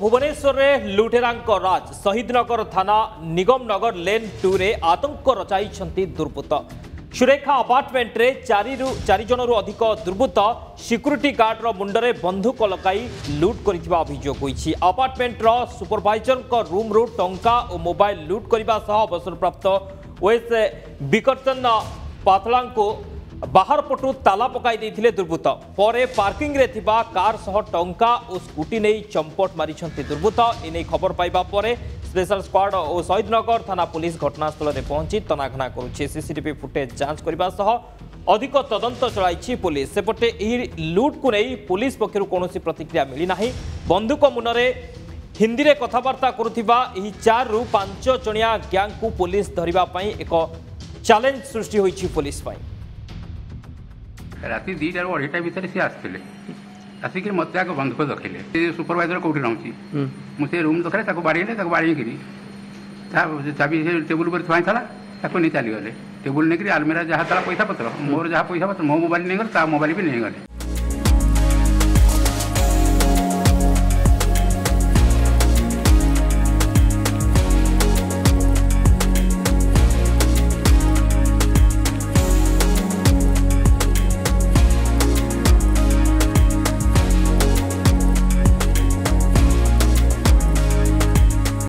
भुवनेश्वर में लुटेरांक राज शहीदनगर थाना निगमनगर लेन 2 रे आतंक रचाई दुर्बृत्त सुरेखा अपार्टमेंट रे 4 जन रु अधिक दुर्बृत्त सिक्यूरिटी गार्ड रो मुंड रे बंदूक लगाई लूट करथिबा अभियोग होईछि। अपार्टमेंट रो सुपरवाइजर को रूम रु टंका और मोबाइल लूट करबा सह अवसरप्राप्त ओएस विकर्तन पाथला को बाहर पटु ताला पकाई देथिले दुर्बृत्त। परे पार्किंग रे थिबा कार सह टंका और स्कूटी नहीं चंपट मारिछंती दुर्बृत्त। एने खबर पाइबा परे स्पेशल स्क्वाड और शहीदनगर थाना पुलिस घटनास्थल में पहुंची तनाघना करुछे। सीसीटीवी फुटेज जांच करबा सह अधिक तदंत चलाइछि पुलिस। सेपटे एही लूट को नहीं पुलिस पक्षरु कोनोसी प्रतिक्रिया मिली नाही। बंदूक मुनरे हिंदी रे कथाबार्ता करुथिबा एही 4 रु 5 जणिया गैंग को पुलिस धरिबा पई एक चैलेंज सृष्टि होइछि। पुलिस पई राति 2 टाइम भितर सी आसते आसिक मत आगे बंधुक रखिले। सुपरवाइजर कौटी रही मुझे रूम रखे बाड़े बाड़ी चाबी से टेबुल पर थुआई था नहीं चलीगले। टेबुल नहीं आलमेरा जहाँ पैसा पतर मोर जहाँ पैसा पतर मो मोबाइल नहीं गले मोबाइल भी नहीं गले।